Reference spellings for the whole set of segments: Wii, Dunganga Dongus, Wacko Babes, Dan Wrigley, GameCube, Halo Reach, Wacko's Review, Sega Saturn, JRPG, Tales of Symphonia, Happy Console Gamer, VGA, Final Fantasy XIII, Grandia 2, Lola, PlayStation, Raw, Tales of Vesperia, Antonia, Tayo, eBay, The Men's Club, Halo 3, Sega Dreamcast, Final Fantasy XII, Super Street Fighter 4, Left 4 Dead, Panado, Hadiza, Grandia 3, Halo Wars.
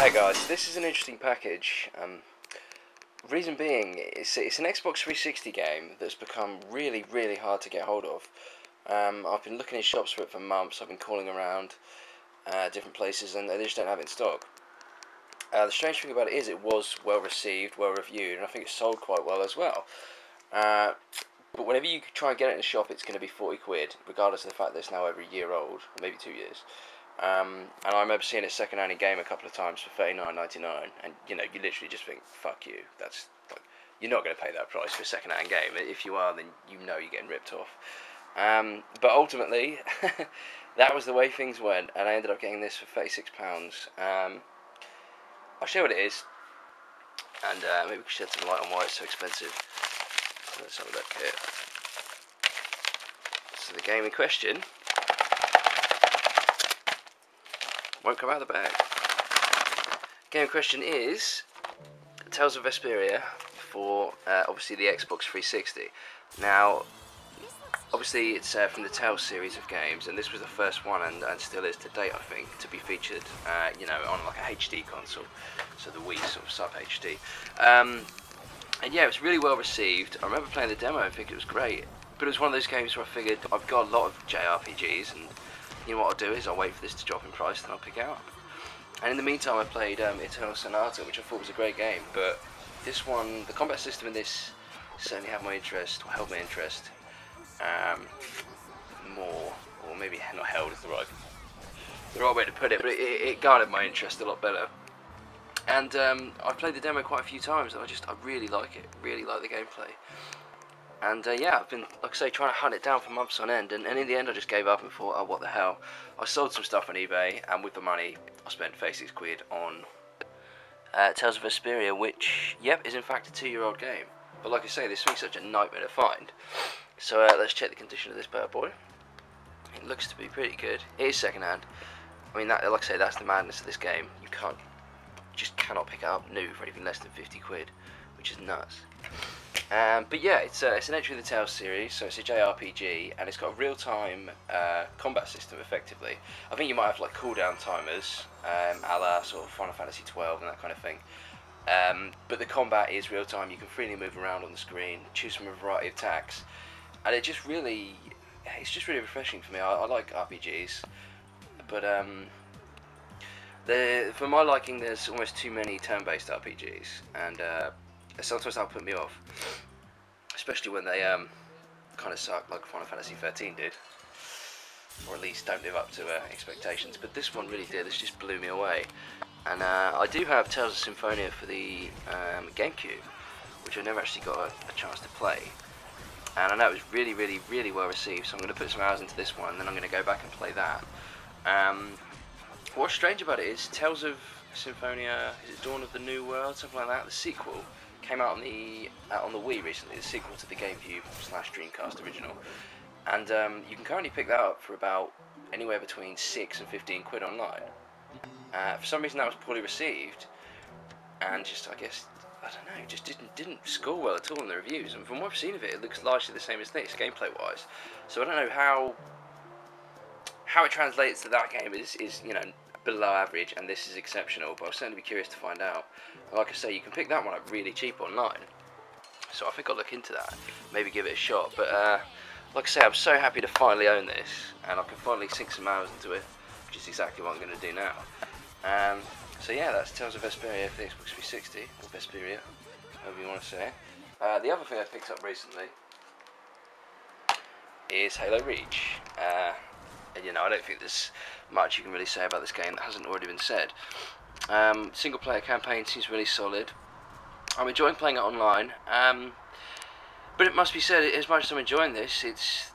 Hey guys, this is an interesting package. Reason being, it's an Xbox 360 game that's become really hard to get hold of. I've been looking in shops for it for months. I've been calling around different places and they just don't have it in stock. The strange thing about it is it was well received, well reviewed, and I think it sold quite well as well. But whenever you try and get it in the shop, it's going to be 40 quid, regardless of the fact that it's now over a year old, or maybe 2 years. And I remember seeing it second-hand in game a couple of times for $39.99, and you know, you literally just think, "Fuck you!" That's like, you're not going to pay that price for a second-hand game. If you are, then you know you're getting ripped off. But ultimately, that was the way things went, and I ended up getting this for £36. I'll show you what it is, and maybe we can shed some light on why it's so expensive. Let's have a look here. So the game in question won't come out of the bag. Game in question is Tales of Vesperia for obviously the Xbox 360. Now, obviously it's from the Tales series of games, and this was the first one, and still is to date, I think, to be featured, you know, on like a HD console, so the Wii sort of sub HD. And yeah, it was really well received. I remember playing the demo and thinking it was great, but it was one of those games where I figured I've got a lot of JRPGs, and you know what I'll do is I'll wait for this to drop in price, then I'll pick it up. And in the meantime, I played Eternal Sonata, which I thought was a great game, but this one, the combat system in this certainly had my interest, or held my interest, more, or maybe not held is the right way to put it, but it guarded my interest a lot better. And I've played the demo quite a few times, and I really like it, really like the gameplay. And yeah, I've been, like I say, trying to hunt it down for months on end, and in the end I just gave up and thought, oh, what the hell. I sold some stuff on eBay, and with the money I spent £36 on Tales of Vesperia, which, yep, is in fact a 2-year-old game. But like I say, this thing's such a nightmare to find. So let's check the condition of this bad boy. It looks to be pretty good. It is secondhand. I mean, that, like I say, that's the madness of this game. You can't, just cannot pick it up new for anything less than 50 quid, which is nuts. But yeah, it's an entry in the Tales series, so it's a JRPG, and it's got a real-time combat system, effectively. I think you might have like cooldown timers, a la sort of Final Fantasy XII and that kind of thing. But the combat is real-time. You can freely move around on the screen, choose from a variety of attacks, and it just really, it's just really refreshing for me. I like RPGs, but for my liking, there's almost too many turn-based RPGs, and sometimes that'll put me off, especially when they kind of suck, like Final Fantasy XIII did, or at least don't live up to expectations. But this one really did. This just blew me away. And I do have Tales of Symphonia for the GameCube, which I never actually got a chance to play. And I know it was really well received, so I'm going to put some hours into this one, and then I'm going to go back and play that. What's strange about it is Tales of Symphonia, is it Dawn of the New World, something like that, the sequel, came out on the Wii recently, the sequel to the GameCube/Dreamcast original, and you can currently pick that up for about anywhere between 6 and 15 quid online. For some reason that was poorly received, and just, I guess, I don't know, just didn't score well at all in the reviews, and from what I've seen of it, it looks largely the same as this, gameplay wise, so I don't know how it translates to that game is, you know, below average, and this is exceptional, but I'll certainly be curious to find out. And like I say, you can pick that one up really cheap online, so I think I'll look into that, maybe give it a shot. But like I say, I'm so happy to finally own this, and I can finally sink some hours into it, which is exactly what I'm going to do now. So yeah, that's Tales of Vesperia for the Xbox 360, or Vesperia, however you want to say it. The other thing I picked up recently is Halo Reach. And you know, I don't think there's much you can really say about this game that hasn't already been said. Single player campaign seems really solid. I'm enjoying playing it online, but it must be said, as much as I'm enjoying this, it's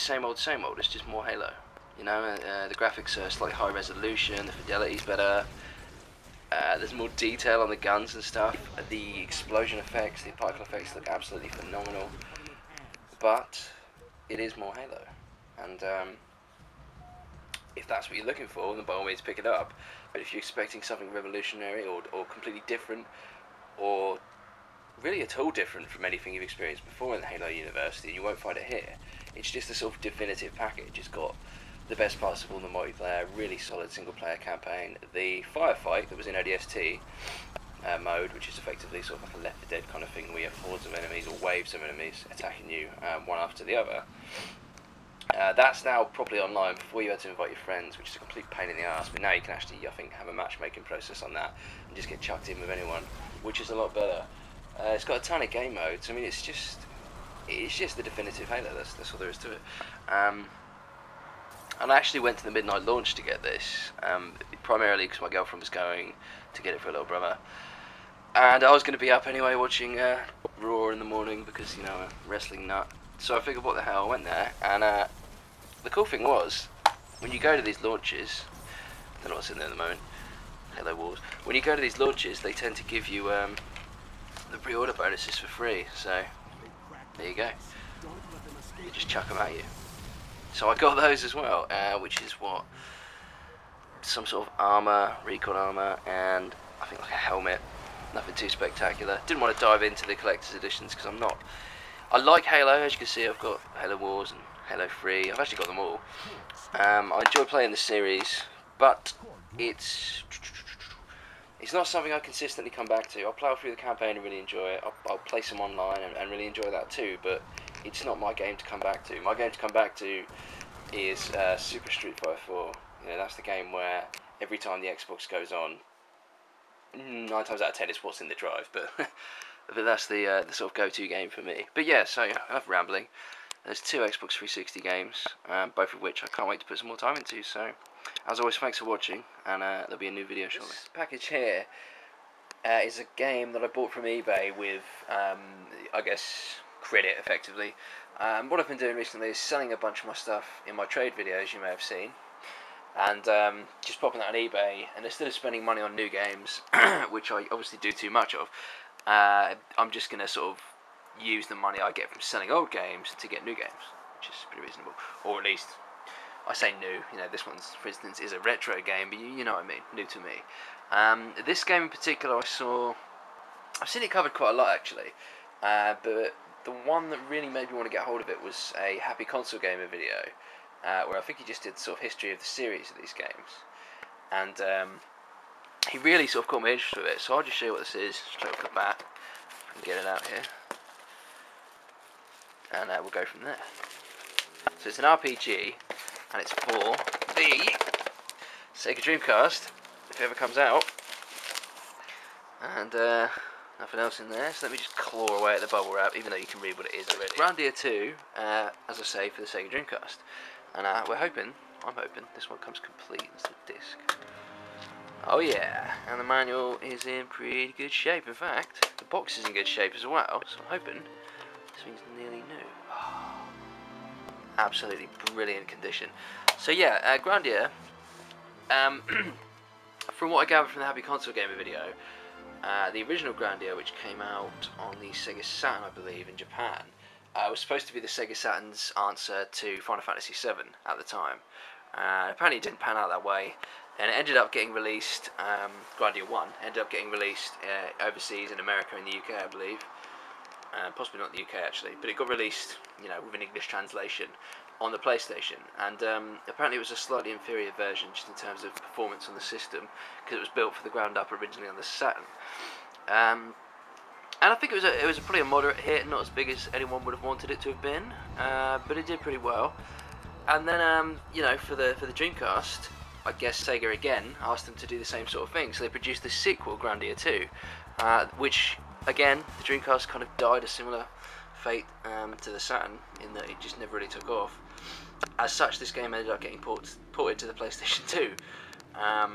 same old, it's just more Halo. You know, the graphics are slightly high resolution, the fidelity's better, there's more detail on the guns and stuff, the explosion effects, the particle effects look absolutely phenomenal, but it is more Halo, and if that's what you're looking for, then by all means pick it up. But if you're expecting something revolutionary or completely different, or really at all different from anything you've experienced before in the Halo universe, then you won't find it here. It's just a sort of definitive package. It's got the best parts of all the multiplayer, really solid single player campaign. The firefight that was in ODST mode, which is effectively sort of like a Left 4 Dead kind of thing, where you have hordes of enemies or waves of enemies attacking you one after the other. That's now properly online. Before you had to invite your friends, which is a complete pain in the ass, but now you can actually, I think, have a matchmaking process on that and just get chucked in with anyone, which is a lot better. It's got a ton of game modes. I mean, it's just the definitive Halo. That's all there is to it. And I actually went to the midnight launch to get this, primarily because my girlfriend was going to get it for her little brother, and I was going to be up anyway watching Raw in the morning because, you know, I'm a wrestling nut. So I figured, what the hell, I went there, and the cool thing was, when you go to these launches, I don't know what's in there at the moment, Halo Wars, when you go to these launches, they tend to give you the pre-order bonuses for free, so there you go, they just chuck them at you. So I got those as well, which is what, some sort of armour, recon armour, and I think like a helmet, nothing too spectacular. Didn't want to dive into the collector's editions because I'm not... I like Halo, as you can see. I've got Halo Wars and Halo 3, I've actually got them all. I enjoy playing the series, but it's not something I consistently come back to. I'll plough through the campaign and really enjoy it, I'll play some online and really enjoy that too, but it's not my game to come back to. My game to come back to is Super Street Fighter 4, you know, that's the game where every time the Xbox goes on, 9 times out of 10 it's what's in the drive, but... But that's the sort of go-to game for me. But yeah, so enough rambling. There's 2 Xbox 360 games, both of which I can't wait to put some more time into. So, as always, thanks for watching, and there'll be a new video shortly. This package here is a game that I bought from eBay with, I guess, credit, effectively. What I've been doing recently is selling a bunch of my stuff in my trade videos you may have seen, and just popping that on eBay, and instead of spending money on new games, which I obviously do too much of, I'm just going to sort of use the money I get from selling old games to get new games, which is pretty reasonable. Or at least, I say new, you know, this one's, for instance, is a retro game, but you know what I mean, new to me. This game in particular I've seen it covered quite a lot actually, but the one that really made me want to get hold of it was a Happy Console Gamer video, where I think he just did sort of history of the series of these games, and he really sort of caught my interest with it, so I'll just show you what this is. Just click the back and get it out here, and we'll go from there. So it's an RPG, and it's for the Sega Dreamcast, if it ever comes out, and nothing else in there, so let me just claw away at the bubble wrap, even though you can read what it is already. Grandia 2, as I say, for the Sega Dreamcast, and I'm hoping, this one comes complete, it's a disc. Oh yeah, and the manual is in pretty good shape. In fact, the box is in good shape as well, so I'm hoping this thing's nearly new. Oh, absolutely brilliant condition. So yeah, Grandia, from what I gathered from the Happy Console Gamer video, the original Grandia, which came out on the Sega Saturn, I believe, in Japan, was supposed to be the Sega Saturn's answer to Final Fantasy VII at the time. Apparently it didn't pan out that way, and it ended up getting released, Grandia 1 ended up getting released overseas in America and the UK, I believe, possibly not the UK actually, but it got released, you know, with an English translation on the PlayStation, and apparently it was a slightly inferior version just in terms of performance on the system, because it was built for the ground up originally on the Saturn. And I think it was probably a moderate hit, not as big as anyone would have wanted it to have been, but it did pretty well. And then, you know, for the Dreamcast, I guess Sega again asked them to do the same sort of thing, so they produced the sequel, Grandia 2, which, again, the Dreamcast kind of died a similar fate to the Saturn, in that it just never really took off. As such, this game ended up getting ported to the PlayStation 2, and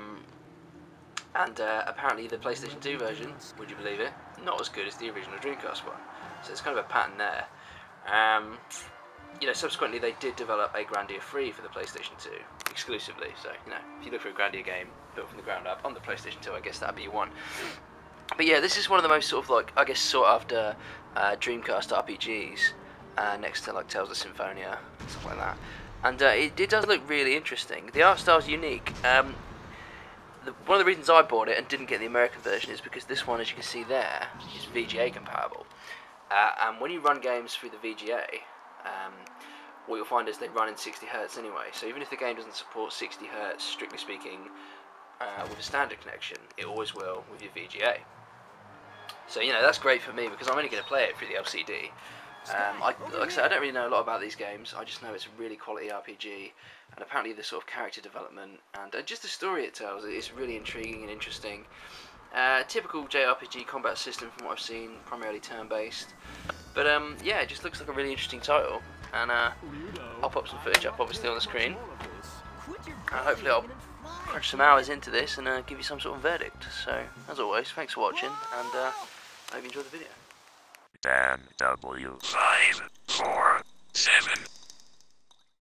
apparently the PlayStation 2 version, would you believe it, not as good as the original Dreamcast one, so it's kind of a pattern there. You know, subsequently they did develop a Grandia 3 for the PlayStation 2 exclusively, so, you know, if you look for a Grandia game built from the ground up on the PlayStation 2, I guess that'd be your one. But yeah, this is one of the most sort of, like, I guess, sought after Dreamcast RPGs, next to like Tales of Symphonia, stuff like that, and it does look really interesting. The art style's unique. One of the reasons I bought it and didn't get the American version is because this one, as you can see there, is VGA compatible, and when you run games through the VGA, what you'll find is they run in 60Hz anyway, so even if the game doesn't support 60Hz, strictly speaking, with a standard connection, it always will with your VGA. So, you know, that's great for me because I'm only going to play it through the LCD. Like I said, I don't really know a lot about these games, I just know it's a really quality RPG, and apparently the sort of character development and just the story it tells is really intriguing and interesting. Typical JRPG combat system from what I've seen, primarily turn-based. But yeah, it just looks like a really interesting title, and I'll pop some footage up obviously on the screen, and hopefully I'll crunch some hours into this and give you some sort of verdict. So, as always, thanks for watching, and I hope you enjoyed the video. Dan W 547